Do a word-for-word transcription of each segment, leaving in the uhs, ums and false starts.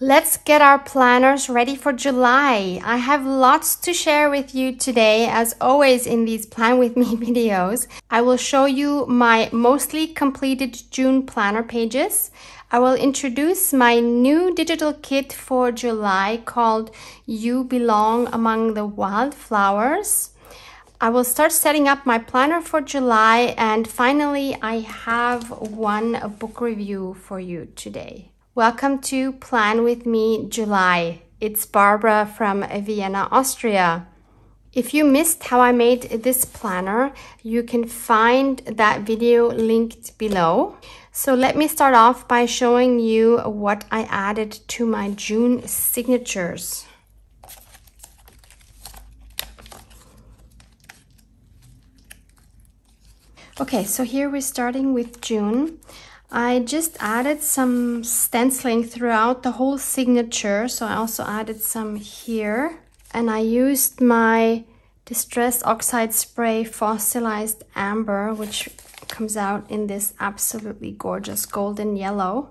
Let's get our planners ready for July. I have lots to share with you today, as always in these Plan With Me videos. I will show you my mostly completed June planner pages. I will introduce my new digital kit for July called You Belong Among the Wildflowers. I will start setting up my planner for July, and finally I have one book review for you today. Welcome to Plan With Me July. It's Barbara from Vienna, Austria. If you missed how I made this planner, you can find that video linked below. So let me start off by showing you what I added to my June signatures. Okay, so here we're starting with June. I just added some stenciling throughout the whole signature, so I also added some here. And I used my Distress Oxide Spray Fossilized Amber, which comes out in this absolutely gorgeous golden yellow.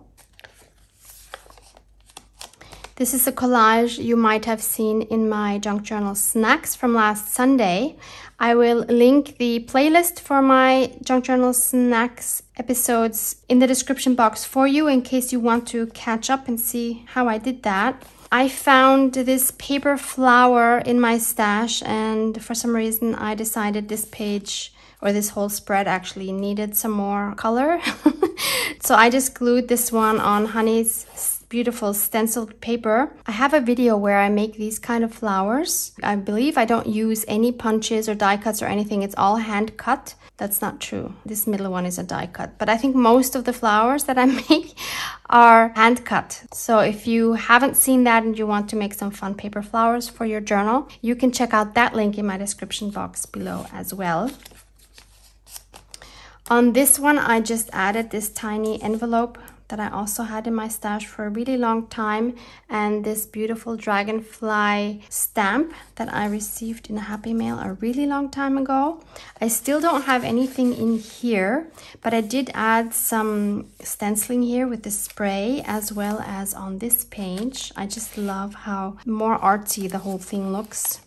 This is a collage you might have seen in my junk journal snacks from last Sunday. I will link the playlist for my junk journal snacks episodes in the description box for you in case you want to catch up and see how I did that. I found this paper flower in my stash, and for some reason I decided this page, or this whole spread actually, needed some more color. So I just glued this one on Honey's beautiful stenciled paper. I have a video where I make these kind of flowers. I believe I don't use any punches or die cuts or anything. It's all hand cut. That's not true. This middle one is a die cut, but I think most of the flowers that I make are hand cut. So if you haven't seen that and you want to make some fun paper flowers for your journal, you can check out that link in my description box below as well. On this one, I just added this tiny envelope that I also had in my stash for a really long time, and this beautiful dragonfly stamp that I received in a Happy Mail a really long time ago. I still don't have anything in here, but I did add some stenciling here with the spray as well as on this page. I just love how more artsy the whole thing looks.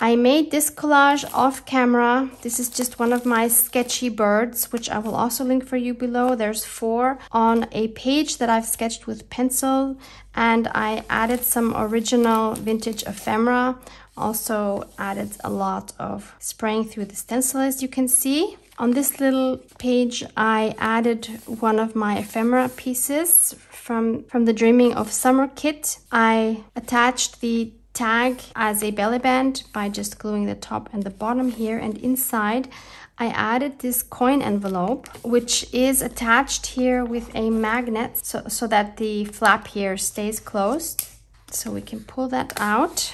I made this collage off camera. This is just one of my sketchy birds, which I will also link for you below. There's four on a page that I've sketched with pencil, and I added some original vintage ephemera. Also added a lot of spraying through the stencil, as you can see. On this little page, I added one of my ephemera pieces from, from the Dreaming of Summer kit. I attached the tag as a belly band by just gluing the top and the bottom here, and inside I added this coin envelope, which is attached here with a magnet so, so that the flap here stays closed, so we can pull that out.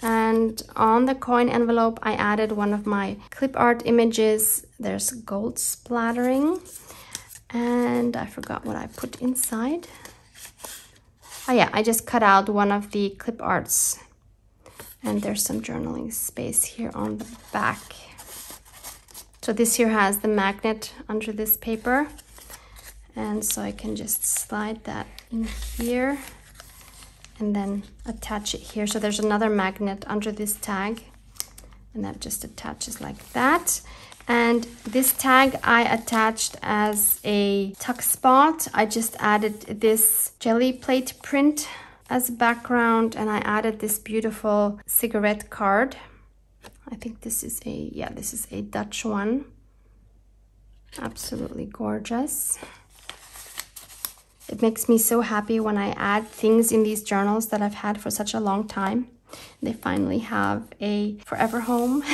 And on the coin envelope I added one of my clip art images. There's gold splattering, and I forgot what I put inside. Oh yeah, I just cut out one of the clip arts, and there's some journaling space here on the back. So this here has the magnet under this paper, and so I can just slide that in here and then attach it here. So there's another magnet under this tag, and that just attaches like that. And this tag I attached as a tuck spot. I just added this jelly plate print as a background, and I added this beautiful cigarette card. I think this is a, yeah, this is a Dutch one. Absolutely gorgeous. It makes me so happy when I add things in these journals that I've had for such a long time. They finally have a forever home.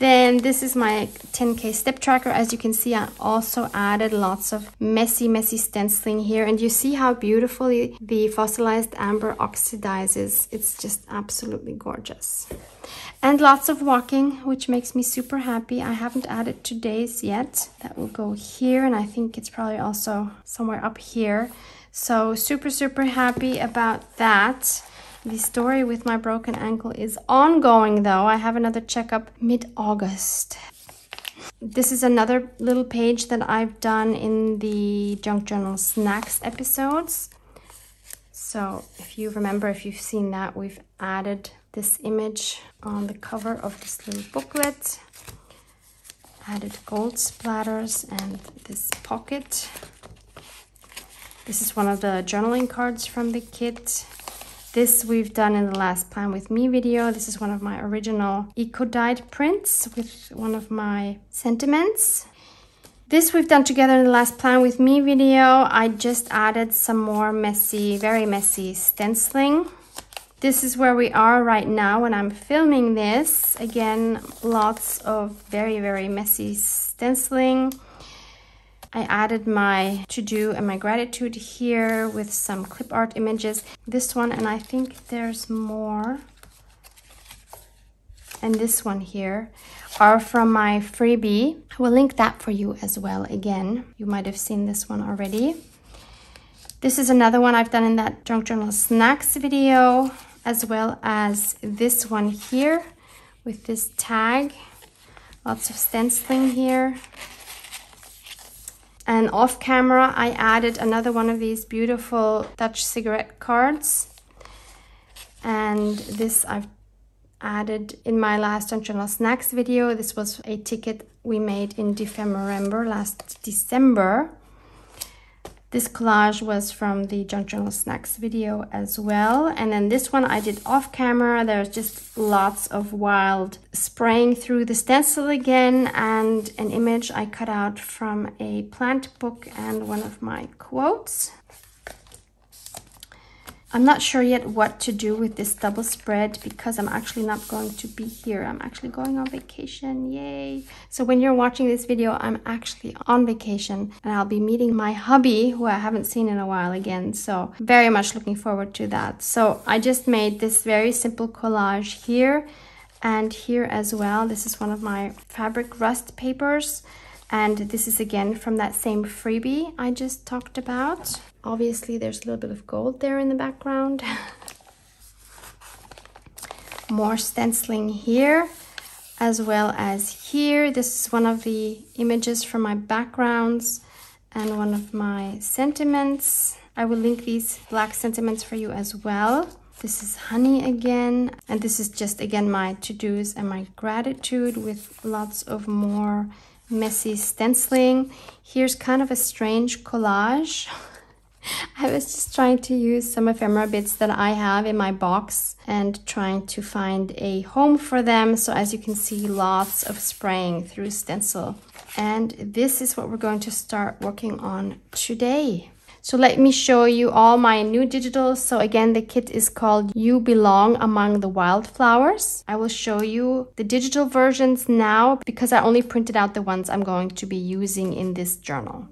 Then this is my ten K step tracker. As you can see, I also added lots of messy, messy stenciling here. And you see how beautifully the fossilized amber oxidizes. It's just absolutely gorgeous. And lots of walking, which makes me super happy. I haven't added today's yet. That will go here, and I think it's probably also somewhere up here. So super, super happy about that. The story with my broken ankle is ongoing though. I have another checkup mid-August. This is another little page that I've done in the junk journal snacks episodes. So if you remember, if you've seen that, we've added this image on the cover of this little booklet, added gold splatters and this pocket. This is one of the journaling cards from the kit. This we've done in the last Plan With Me video. This is one of my original eco-dyed prints with one of my sentiments. This we've done together in the last Plan With Me video. I just added some more messy, very messy stenciling. This is where we are right now when I'm filming this. Again, lots of very, very messy stenciling. I added my to-do and my gratitude here with some clip art images. This one, and I think there's more. And this one here are from my freebie. I will link that for you as well again. You might have seen this one already. This is another one I've done in that Junk Journal Snacks video, as well as this one here with this tag. Lots of stenciling here. And off camera, I added another one of these beautiful Dutch cigarette cards. And this I've added in my last Junk Journal Snacks video. This was a ticket we made in Defemorember last December. This collage was from the Junk Journal Snacks video as well. And then this one I did off camera. There's just lots of wild spraying through the stencil again, and an image I cut out from a plant book and one of my quotes. I'm not sure yet what to do with this double spread because I'm actually not going to be here. I'm actually going on vacation, yay! So when you're watching this video, I'm actually on vacation and I'll be meeting my hubby, who I haven't seen in a while again. So very much looking forward to that. So I just made this very simple collage here and here as well. This is one of my fabric rust papers. And this is again from that same freebie I just talked about. Obviously, there's a little bit of gold there in the background. More stenciling here, as well as here. This is one of the images from my backgrounds and one of my sentiments. I will link these black sentiments for you as well. This is honey again. And this is just, again, my to-dos and my gratitude with lots of more messy stenciling. Here's kind of a strange collage. I was just trying to use some ephemera bits that I have in my box and trying to find a home for them. So as you can see, lots of spraying through stencil. And this is what we're going to start working on today. So let me show you all my new digitals. So again, the kit is called You Belong Among the Wildflowers. I will show you the digital versions now because I only printed out the ones I'm going to be using in this journal.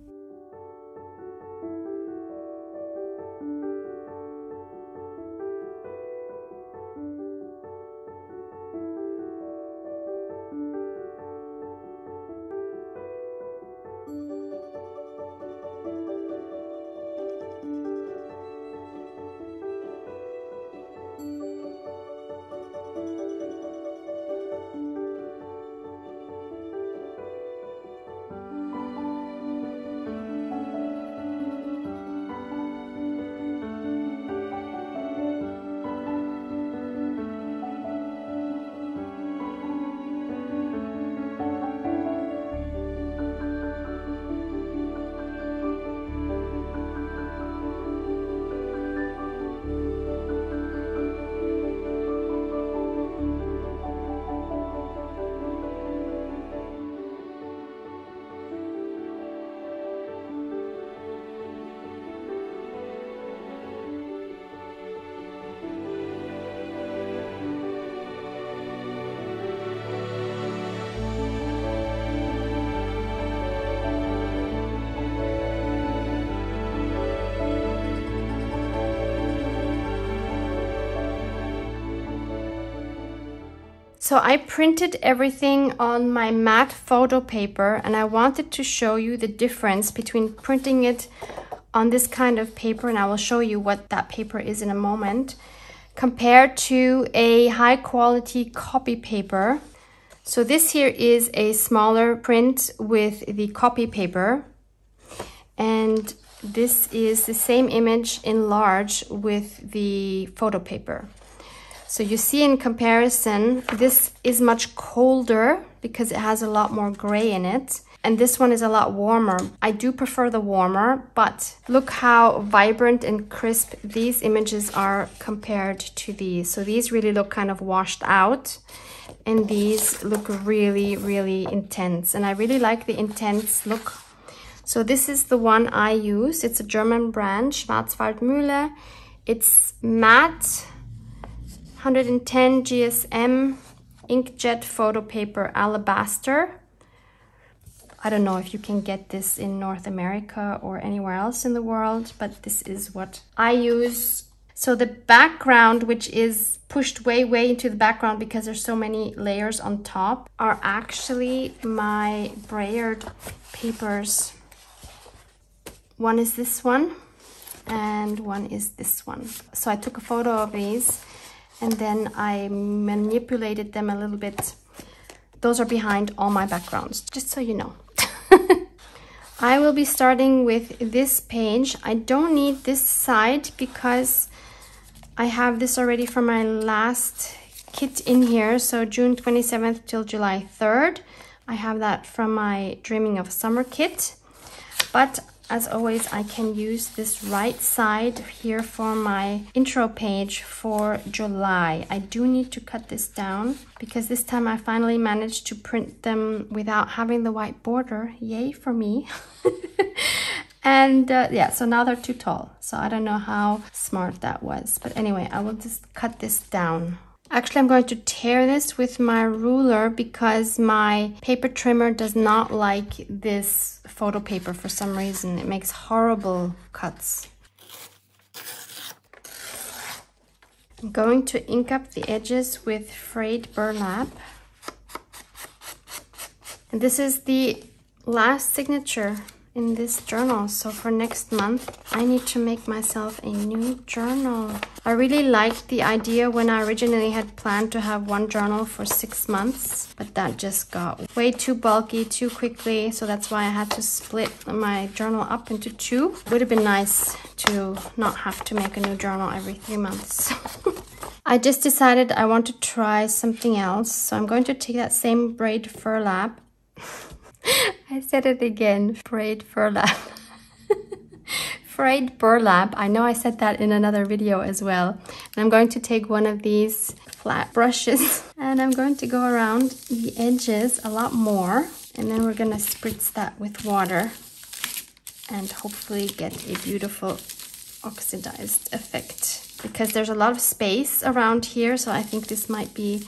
So I printed everything on my matte photo paper, and I wanted to show you the difference between printing it on this kind of paper, and I will show you what that paper is in a moment, compared to a high quality copy paper. So this here is a smaller print with the copy paper, and This is the same image enlarged with the photo paper. So you see in comparison, this is much colder because it has a lot more gray in it. And this one is a lot warmer. I do prefer the warmer, but look how vibrant and crisp these images are compared to these. So these really look kind of washed out, and these look really, really intense. And I really like the intense look. So this is the one I use. It's a German brand, Schwarzwaldmühle. It's matte, one ten G S M, inkjet photo paper alabaster. I don't know if you can get this in North America or anywhere else in the world, but this is what I use. So the background, which is pushed way, way into the background because there's so many layers on top, are actually my Braillard papers. One is this one, and one is this one. So I took a photo of these, and then I manipulated them a little bit. Those are behind all my backgrounds, just so you know. I will be starting with this page. I don't need this side because I have this already for my last kit in here. So June twenty-seventh till July third. I have that from my Dreaming of Summer kit. But as always, I can use this right side here for my intro page for July. I do need to cut this down because this time I finally managed to print them without having the white border. Yay for me. And uh, yeah, so now they're too tall. So I don't know how smart that was. But anyway, I will just cut this down. Actually, I'm going to tear this with my ruler because my paper trimmer does not like this photo paper for some reason. It makes horrible cuts. I'm going to ink up the edges with frayed burlap. And this is the last signature in this journal. So for next month, I need to make myself a new journal. I really liked the idea when I originally had planned to have one journal for six months, but that just got way too bulky too quickly. So that's why I had to split my journal up into two. It would have been nice to not have to make a new journal every three months. I just decided I want to try something else. So I'm going to take that same braid burlap. I said it again, frayed burlap. Frayed burlap. I know I said that in another video as well. And I'm going to take one of these flat brushes and I'm going to go around the edges a lot more. And then we're going to spritz that with water and hopefully get a beautiful oxidized effect. Because there's a lot of space around here, so I think this might be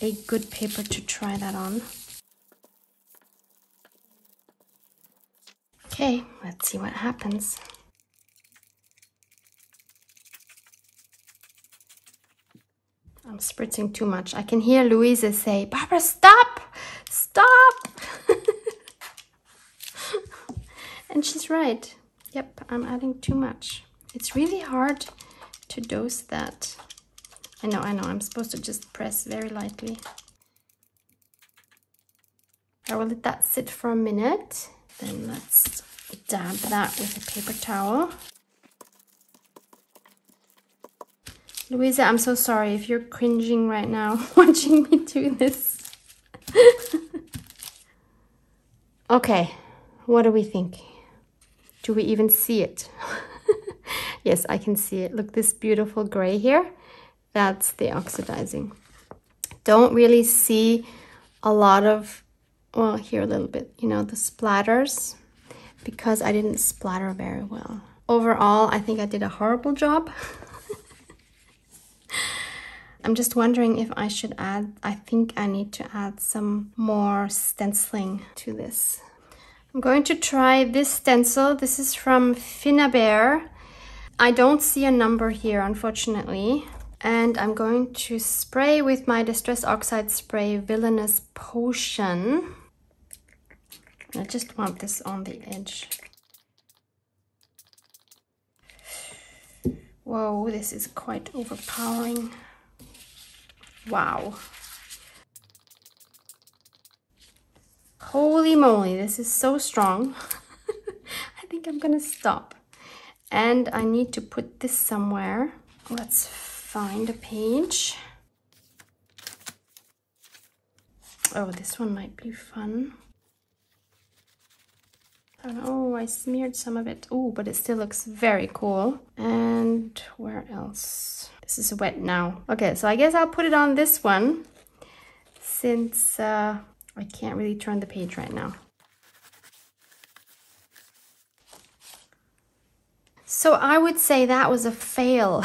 a good paper to try that on. Okay, let's see what happens. I'm spritzing too much. I can hear Louisa say, Barbara, stop! Stop! And she's right. Yep, I'm adding too much. It's really hard to dose that. I know, I know, I'm supposed to just press very lightly. I will let that sit for a minute. Then let's dab that with a paper towel. Louisa, I'm so sorry if you're cringing right now watching me do this. Okay, what do we think? Do we even see it? Yes, I can see it. Look, this beautiful gray here, that's the oxidizing. Don't really see a lot of, well, here a little bit, you know, the splatters, because I didn't splatter very well. Overall, I think I did a horrible job. I'm just wondering if I should add, I think I need to add some more stenciling to this. I'm going to try this stencil. This is from Finabair. I don't see a number here, unfortunately. And I'm going to spray with my Distress Oxide Spray Villainous Potion. I just want this on the edge. Whoa, this is quite overpowering. Wow. Holy moly, this is so strong. I think I'm gonna stop. And I need to put this somewhere. Let's find a page. Oh, this one might be fun. Oh, I smeared some of it. Oh, but it still looks very cool. And where else? This is wet now. Okay, so I guess I'll put it on this one, since uh, I can't really turn the page right now. So I would say that was a fail.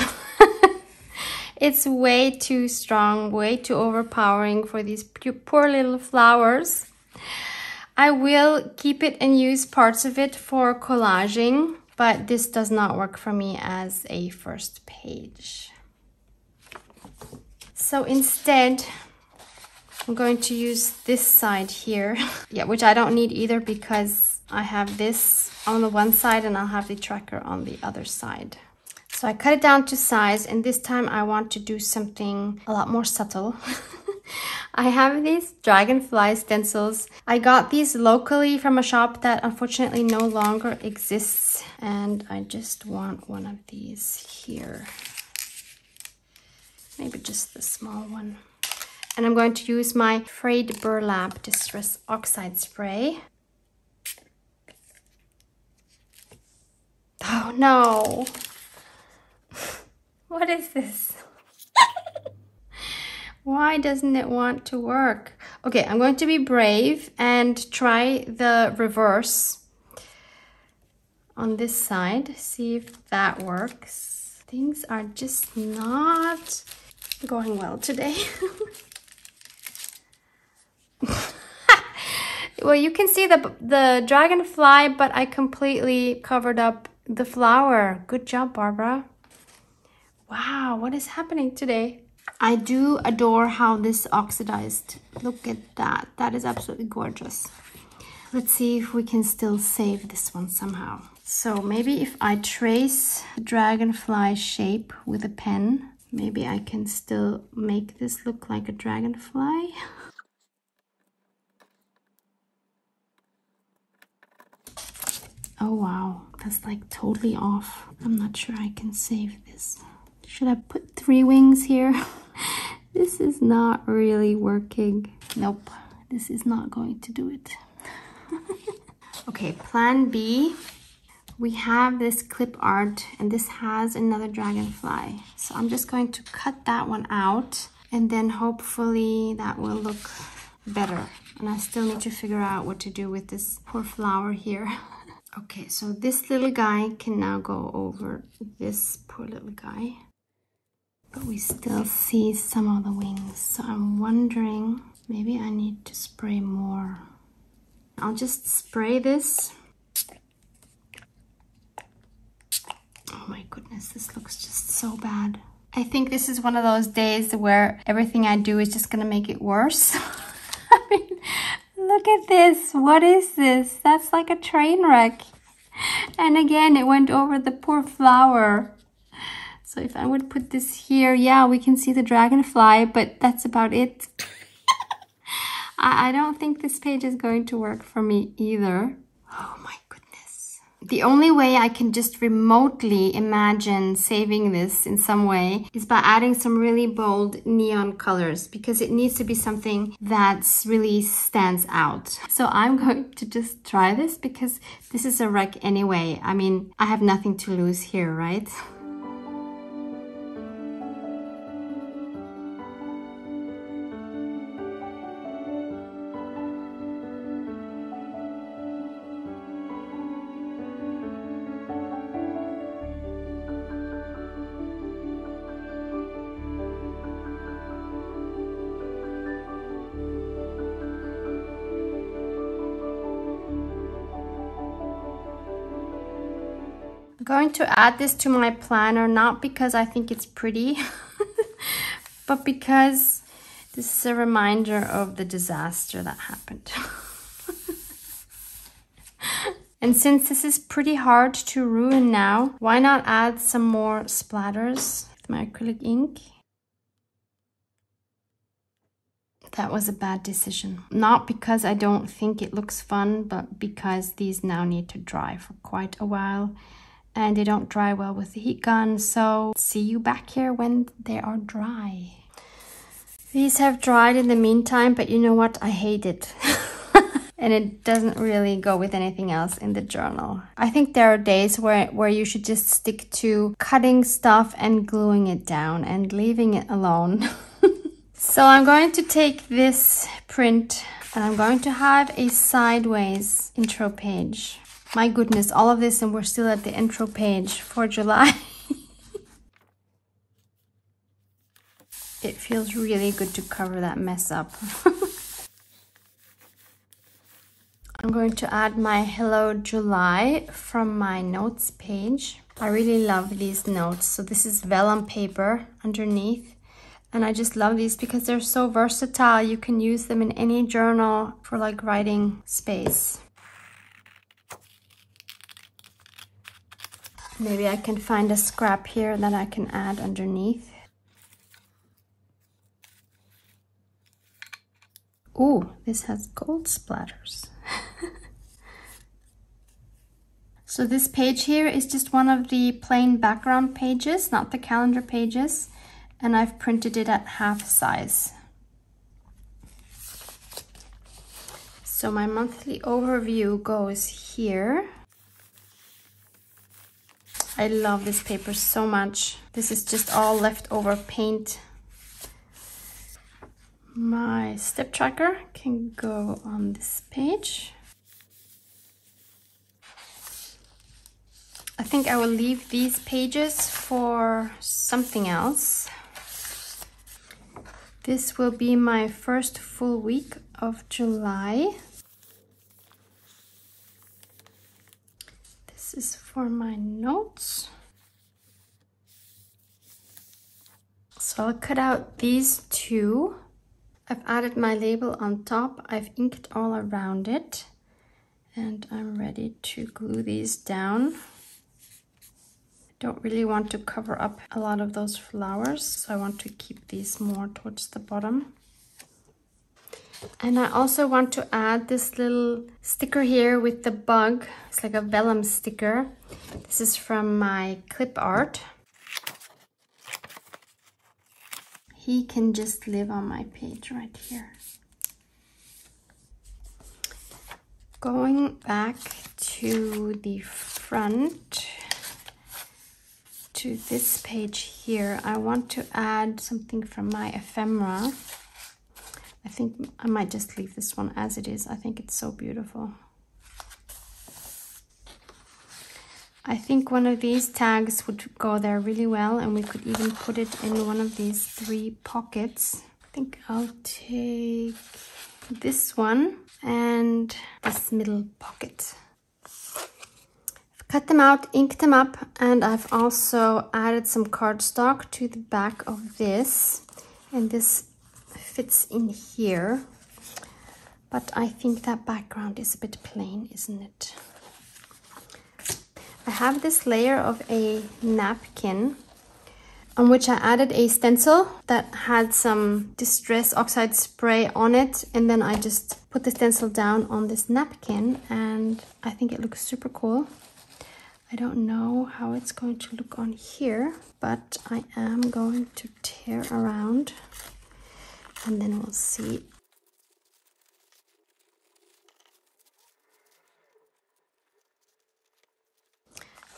It's way too strong, way too overpowering for these poor little flowers. I will keep it and use parts of it for collaging, but this does not work for me as a first page. So instead, I'm going to use this side here, yeah, which I don't need either because I have this on the one side and I'll have the tracker on the other side. So I cut it down to size, and this time I want to do something a lot more subtle. I have these dragonfly stencils. I got these locally from a shop that unfortunately no longer exists, and I just want one of these here. Maybe just the small one. And I'm going to use my frayed burlap Distress Oxide Spray. Oh no! What is this? Why doesn't it want to work? Okay, I'm going to be brave and try the reverse on this side. See if that works. Things are just not going well today. Well, you can see the, the dragonfly, but I completely covered up the flower. Good job, Barbara. Wow, what is happening today? I do adore how this oxidized. Look at that. That is absolutely gorgeous. Let's see if we can still save this one somehow. So maybe if I trace the dragonfly shape with a pen, maybe I can still make this look like a dragonfly. Oh wow, that's like totally off. I'm not sure I can save this. Should I put three wings here? This is not really working. Nope, this is not going to do it. Okay, plan B. We have this clip art, and this has another dragonfly. So I'm just going to cut that one out, and then hopefully that will look better. And I still need to figure out what to do with this poor flower here. Okay, so this little guy can now go over this poor little guy. But we still see some of the wings, so I'm wondering, maybe I need to spray more. I'll just spray this. Oh my goodness, this looks just so bad. I think this is one of those days where everything I do is just gonna make it worse. I mean, look at this, what is this? That's like a train wreck. And again, it went over the poor flower. So if I would put this here, yeah, we can see the dragonfly, but that's about it. I, I don't think this page is going to work for me either. Oh my goodness. The only way I can just remotely imagine saving this in some way is by adding some really bold neon colors, because it needs to be something that really stands out. So I'm going to just try this, because this is a wreck anyway. I mean, I have nothing to lose here, right? Going to add this to my planner, not because I think it's pretty, but because this is a reminder of the disaster that happened. And since this is pretty hard to ruin now, why not add some more splatters with my acrylic ink? That was a bad decision. Not because I don't think it looks fun, but because these now need to dry for quite a while. and they don't dry well with the heat gun, so see you back here when they are dry. These have dried in the meantime, but you know what? I hate it. And it doesn't really go with anything else in the journal. I think there are days where, where you should just stick to cutting stuff and gluing it down and leaving it alone. So I'm going to take this print and I'm going to have a sideways intro page. My goodness, all of this, and we're still at the intro page for July. It feels really good to cover that mess up. I'm going to add my Hello July from my notes page. I really love these notes. So this is vellum paper underneath. And I just love these because they're so versatile. You can use them in any journal for like writing space. Maybe I can find a scrap here that I can add underneath. Ooh, this has gold splatters. So this page here is just one of the plain background pages, not the calendar pages, and I've printed it at half size. So my monthly overview goes here. I love this paper so much. This is just all leftover paint. My step tracker can go on this page. I think I will leave these pages for something else. This will be my first full week of July. This is for my notes. So I'll cut out these two. I've added my label on top. I've inked all around it. And I'm ready to glue these down. Don't really want to cover up a lot of those flowers, so I want to keep these more towards the bottom. And I also want to add this little sticker here with the bug. It's like a vellum sticker. This is from my clip art. He can just live on my page right here. Going back to the front, to this page here, I want to add something from my ephemera. I think I might just leave this one as it is. I think it's so beautiful. I think one of these tags would go there really well, and we could even put it in one of these three pockets. I think I'll take this one and this middle pocket. Cut them out, inked them up, and I've also added some cardstock to the back of this. And this fits in here. But I think that background is a bit plain, isn't it? I have this layer of a napkin on which I added a stencil that had some Distress Oxide Spray on it. And then I just put the stencil down on this napkin, and I think it looks super cool. I don't know how it's going to look on here, but I am going to tear around and then we'll see.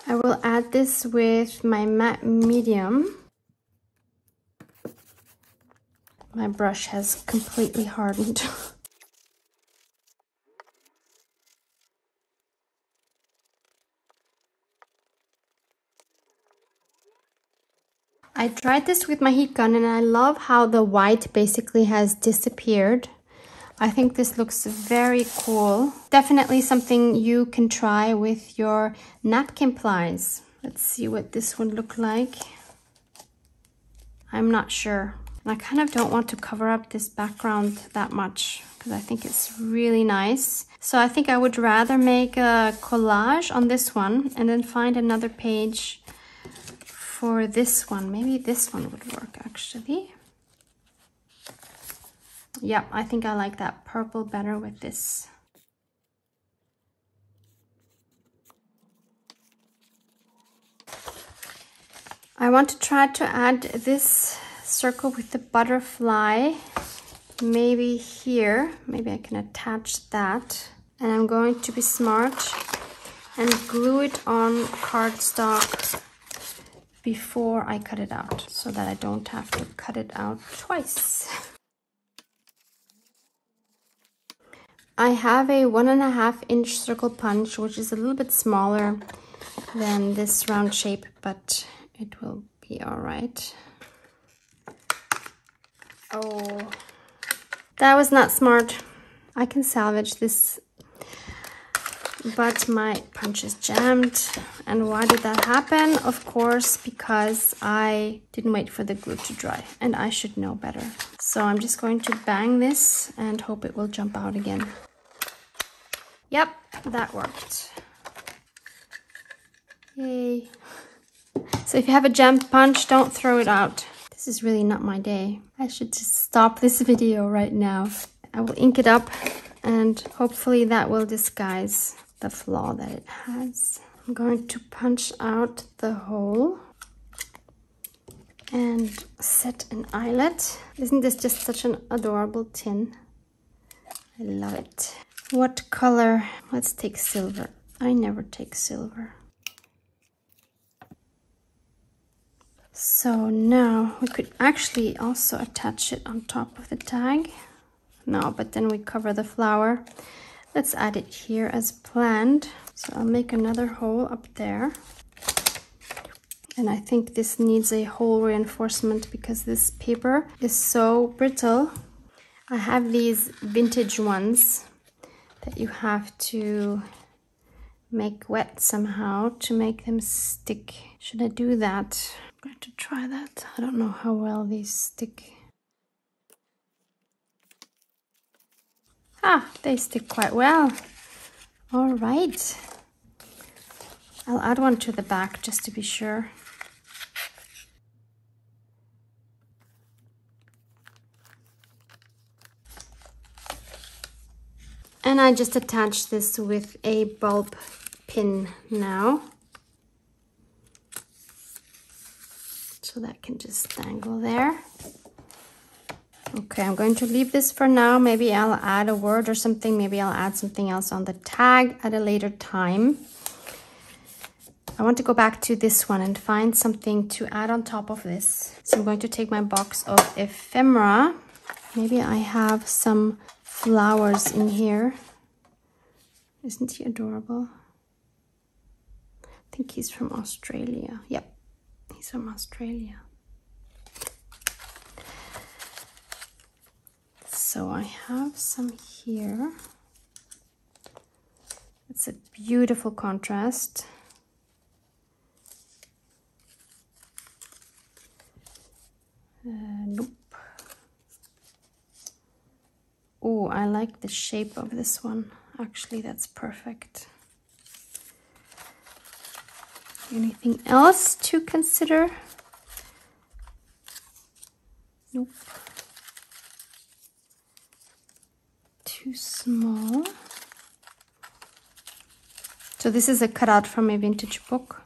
I will add this with my matte medium. My brush has completely hardened. I tried this with my heat gun and I love how the white basically has disappeared. I think this looks very cool. Definitely something you can try with your napkin plies. Let's see what this would look like. I'm not sure. I kind of don't want to cover up this background that much because I think it's really nice. So I think I would rather make a collage on this one and then find another page for this one. Maybe this one would work actually. Yeah, I think I like that purple better with this. I want to try to add this circle with the butterfly, maybe here, maybe I can attach that. And I'm going to be smart and glue it on cardstock before I cut it out, so that I don't have to cut it out twice. I have a one and a half inch circle punch, which is a little bit smaller than this round shape, but it will be all right. Oh, that was not smart. I can salvage this, but my punch is jammed. And why did that happen? Of course, because I didn't wait for the glue to dry, and I should know better. So I'm just going to bang this and hope it will jump out again. Yep, that worked. Yay. So if you have a jammed punch, don't throw it out. This is really not my day. I should just stop this video right now. I will ink it up, and hopefully that will disguise the flaw that it has. I'm going to punch out the hole and set an eyelet. Isn't this just such an adorable tin? I love it. What color? Let's take silver. I never take silver. So now we could actually also attach it on top of the tag. No, but then we cover the flower. Let's add it here as planned. So I'll make another hole up there. And I think this needs a hole reinforcement because this paper is so brittle. I have these vintage ones that you have to make wet somehow to make them stick. Should I do that? I'm going to try that. I don't know how well these stick. Ah, they stick quite well. All right. I'll add one to the back just to be sure. And I just attach this with a bulb pin now. So that can just dangle there. Okay, I'm going to leave this for now. Maybe I'll add a word or something. Maybe I'll add something else on the tag at a later time. I want to go back to this one and find something to add on top of this. So I'm going to take my box of ephemera. Maybe I have some flowers in here. Isn't he adorable? I think he's from Australia. Yep. He's from Australia. So I have some here. It's a beautiful contrast. Uh, nope. Oh, I like the shape of this one. Actually, that's perfect. Anything else to consider? Nope. Too small. So this is a cutout from a vintage book.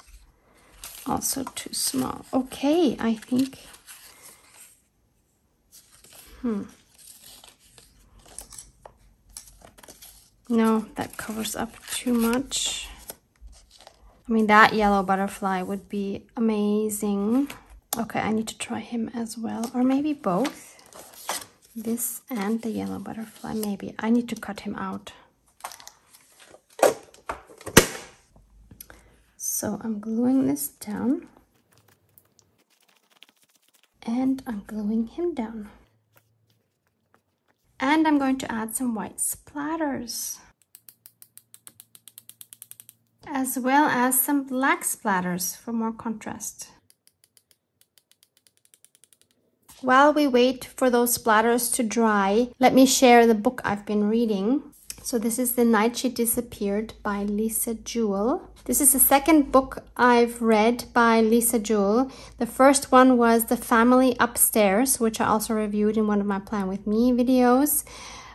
Also too small. Okay, I think. Hmm. No, that covers up too much. I mean, that yellow butterfly would be amazing. Okay, I need to try him as well. Or maybe both. This and the yellow butterfly, maybe. I need to cut him out. So I'm gluing this down. And I'm gluing him down. And I'm going to add some white splatters, as well as some black splatters for more contrast. While we wait for those splatters to dry, let me share the book I've been reading. So this is The Night She Disappeared by Lisa Jewell. This is the second book I've read by Lisa Jewell. The first one was The Family Upstairs, which I also reviewed in one of my Plan With Me videos,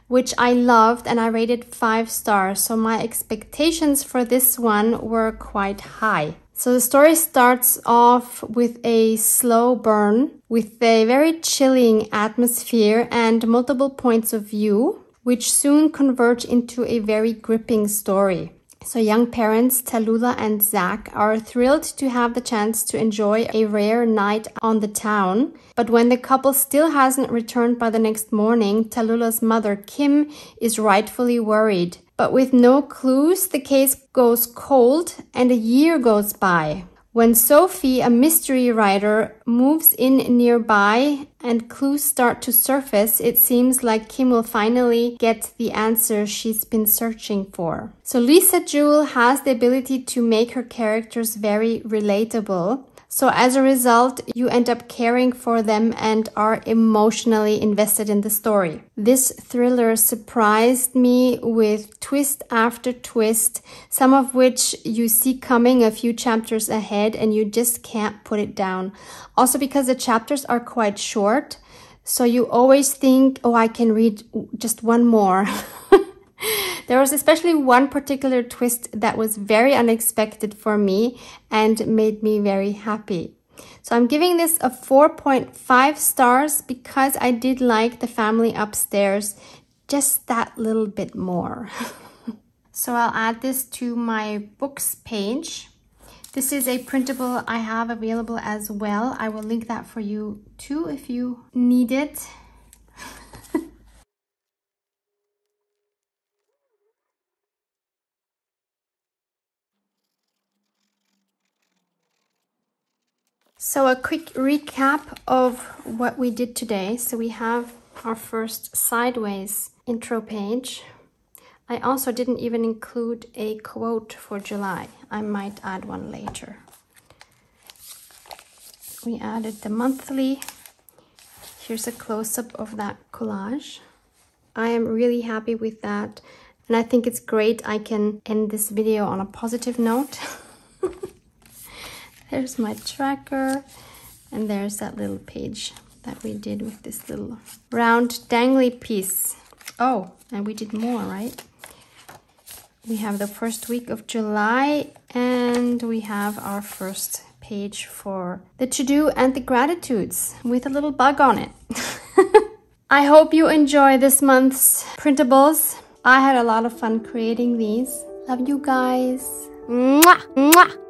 which I loved, and I rated five stars. So my expectations for this one were quite high. So the story starts off with a slow burn, with a very chilling atmosphere and multiple points of view, which soon converge into a very gripping story. So young parents Tallulah and Zach are thrilled to have the chance to enjoy a rare night on the town. But when the couple still hasn't returned by the next morning, Tallulah's mother Kim is rightfully worried. But with no clues, the case goes cold and a year goes by. When Sophie, a mystery writer, moves in nearby and clues start to surface, it seems like Kim will finally get the answer she's been searching for. So Lisa Jewell has the ability to make her characters very relatable. So as a result, you end up caring for them and are emotionally invested in the story. This thriller surprised me with twist after twist, some of which you see coming a few chapters ahead and you just can't put it down. Also because the chapters are quite short, so you always think, oh, I can read just one more. There was especially one particular twist that was very unexpected for me and made me very happy. So I'm giving this a four point five stars because I did like The Family Upstairs just that little bit more. So I'll add this to my books page. This is a printable I have available as well. I will link that for you too if you need it. So a quick recap of what we did today. So we have our first sideways intro page. I also didn't even include a quote for July. I might add one later. We added the monthly. Here's a close-up of that collage. I am really happy with that. And I think it's great I can end this video on a positive note. There's my tracker, and there's that little page that we did with this little round dangly piece. Oh, and we did more, right? We have the first week of July, and we have our first page for the to-do and the gratitudes with a little bug on it. I hope you enjoy this month's printables. I had a lot of fun creating these. Love you guys. Mwah! Mwah!